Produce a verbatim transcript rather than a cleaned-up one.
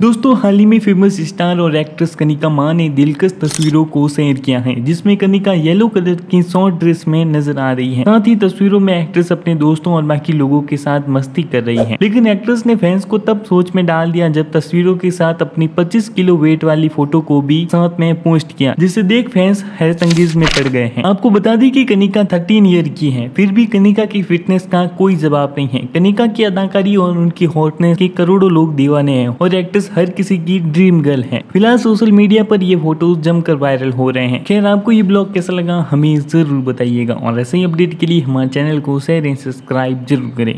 दोस्तों हाल ही में फेमस स्टार और एक्ट्रेस कनिका मान ने दिलकश तस्वीरों को शेयर किया है, जिसमें कनिका येलो कलर की शॉर्ट ड्रेस में नजर आ रही है। साथ ही तस्वीरों में एक्ट्रेस अपने दोस्तों और बाकी लोगों के साथ मस्ती कर रही है, लेकिन एक्ट्रेस ने फैंस को तब सोच में डाल दिया जब तस्वीरों के साथ अपनी पच्चीस किलो वेट वाली फोटो को भी साथ में पोस्ट किया, जिसे देख फैंस हैरतअंगेज में पड़ गए हैं। आपको बता दें कि कनिका थर्टीन ईयर की है, फिर भी कनिका की फिटनेस का कोई जवाब नहीं है। कनिका की अदाकारी और उनकी हॉटनेस के करोड़ों लोग दीवाने हैं और एक्ट्रेस हर किसी की ड्रीम गर्ल है। फिलहाल सोशल मीडिया पर ये फोटोज जमकर वायरल हो रहे हैं। खैर, आपको ये ब्लॉग कैसा लगा हमें जरूर बताइएगा और ऐसे ही अपडेट के लिए हमारे चैनल को शेयर एंड सब्सक्राइब जरूर करें।